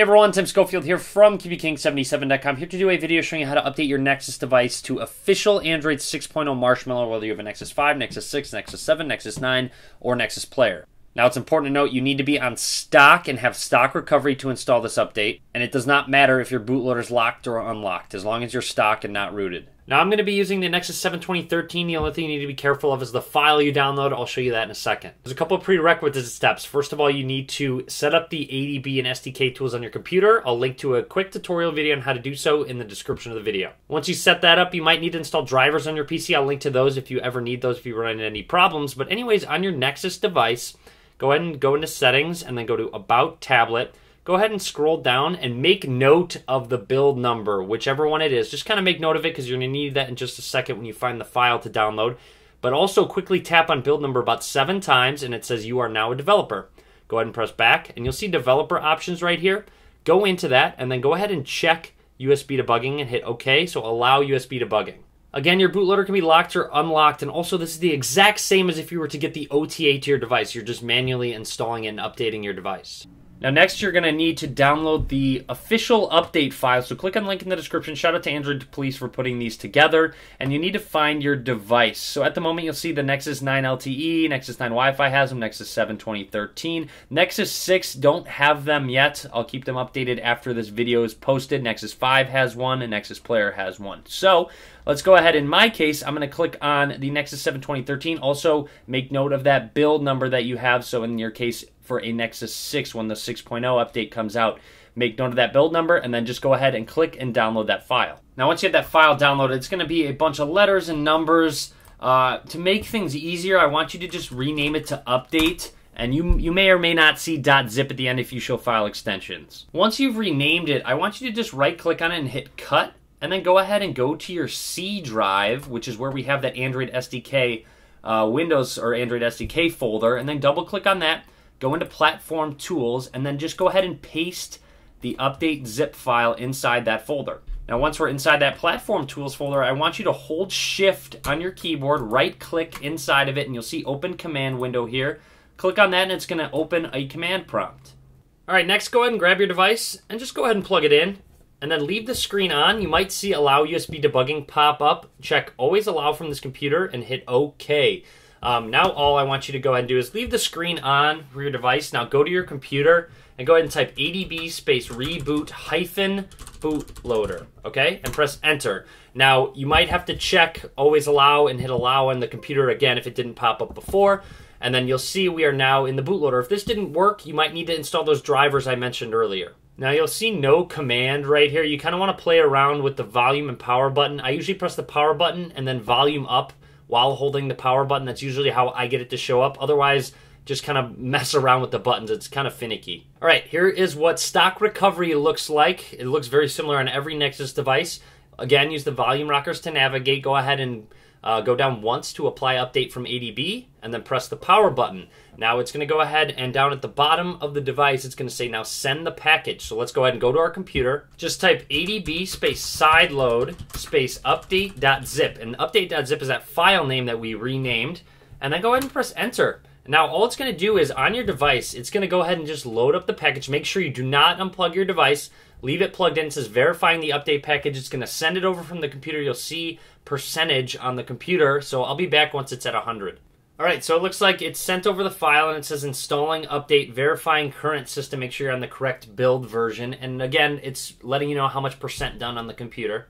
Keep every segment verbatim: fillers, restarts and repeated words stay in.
Hey everyone, Tim Schofield here from Q B King seventy-seven dot com, here to do a video showing you how to update your Nexus device to official Android six point oh Marshmallow, whether you have a Nexus five, Nexus six, Nexus seven, Nexus nine, or Nexus Player. Now it's important to note you need to be on stock and have stock recovery to install this update, and it does not matter if your bootloader is locked or unlocked, as long as you're stock and not rooted. Now I'm going to be using the Nexus seven twenty thirteen. The only thing you need to be careful of is the file you download. I'll show you that in a second. There's a couple of prerequisite steps. First of all, you need to set up the A D B and S D K tools on your computer. I'll link to a quick tutorial video on how to do so in the description of the video. Once you set that up, you might need to install drivers on your P C. I'll link to those if you ever need those, if you run into any problems. But anyways, on your Nexus device, go ahead and go into Settings and then go to About Tablet. Go ahead and scroll down and make note of the build number, whichever one it is. Just kind of make note of it because you're going to need that in just a second when you find the file to download. But also quickly tap on build number about seven times and it says you are now a developer. Go ahead and press back and you'll see developer options right here. Go into that and then go ahead and check U S B debugging and hit OK. So allow U S B debugging. Again, your bootloader can be locked or unlocked, and also this is the exact same as if you were to get the O T A to your device. You're just manually installing it and updating your device. Now next you're going to need to download the official update file, so click on the link in the description. Shout out to Android Police for putting these together, and you need to find your device. So at the moment you'll see the Nexus nine L T E, Nexus nine Wi-Fi has them, Nexus seven twenty thirteen, Nexus six don't have them yet. I'll keep them updated after this video is posted. Nexus five has one, and Nexus Player has one. So let's go ahead. In my case, I'm going to click on the Nexus seven twenty thirteen. Also make note of that build number that you have, so in your case, for a Nexus six, when the six point oh update comes out, make note of that build number and then just go ahead and click and download that file. Now once you have that file downloaded, it's going to be a bunch of letters and numbers. Uh, to make things easier, I want you to just rename it to update, and you, you may or may not see .zip at the end if you show file extensions. Once you've renamed it, I want you to just right click on it and hit cut, and then go ahead and go to your C drive, which is where we have that Android S D K, uh, Windows or Android S D K folder, and then double click on that. Go into Platform Tools, and then just go ahead and paste the update zip file inside that folder. Now once we're inside that Platform Tools folder, I want you to hold Shift on your keyboard, right-click inside of it, and you'll see Open Command Window here. Click on that, and it's going to open a command prompt. All right, next go ahead and grab your device, and just go ahead and plug it in, and then leave the screen on. You might see Allow U S B Debugging pop up. Check Always Allow from this computer, and hit OK. Um, now all I want you to go ahead and do is leave the screen on for your device. Now go to your computer and go ahead and type A D B space reboot hyphen bootloader, okay? And press enter. Now you might have to check always allow and hit allow on the computer again if it didn't pop up before. And then you'll see we are now in the bootloader. If this didn't work, you might need to install those drivers I mentioned earlier. Now you'll see no command right here. You kind of want to play around with the volume and power button. I usually press the power button and then volume up while holding the power button. That's usually how I get it to show up. Otherwise, just kind of mess around with the buttons. It's kind of finicky. All right, here is what stock recovery looks like. It looks very similar on every Nexus device. Again, use the volume rockers to navigate. Go ahead and uh, go down once to apply update from A D B, and then press the power button. Now it's gonna go ahead and down at the bottom of the device, it's gonna say now send the package. So let's go ahead and go to our computer. Just type A D B space sideload space update.zip. And update.zip is that file name that we renamed. And then go ahead and press enter. Now all it's gonna do is on your device, it's gonna go ahead and just load up the package. Make sure you do not unplug your device. Leave it plugged in. It says verifying the update package. It's gonna send it over from the computer. You'll see percentage on the computer. So I'll be back once it's at one hundred. All right, so it looks like it's sent over the file and it says installing update, verifying current system, make sure you're on the correct build version. And again, it's letting you know how much percent done on the computer.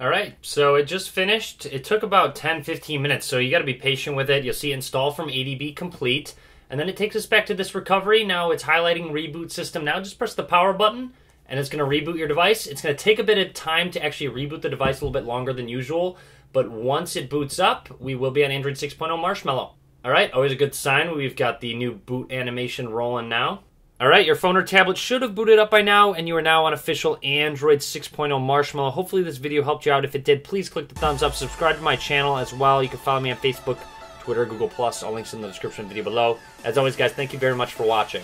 All right, so it just finished. It took about ten, fifteen minutes, so you gotta be patient with it. You'll see install from A D B complete, and then it takes us back to this recovery. Now it's highlighting reboot system. Now just press the power button and it's gonna reboot your device. It's gonna take a bit of time to actually reboot the device, a little bit longer than usual, but once it boots up, we will be on Android six point oh Marshmallow. All right, always a good sign. We've got the new boot animation rolling now. All right, your phone or tablet should have booted up by now, and you are now on official Android six point oh Marshmallow. Hopefully this video helped you out. If it did, please click the thumbs up. Subscribe to my channel as well. You can follow me on Facebook, Twitter, Google Plus. All links in the description video below. As always, guys, thank you very much for watching.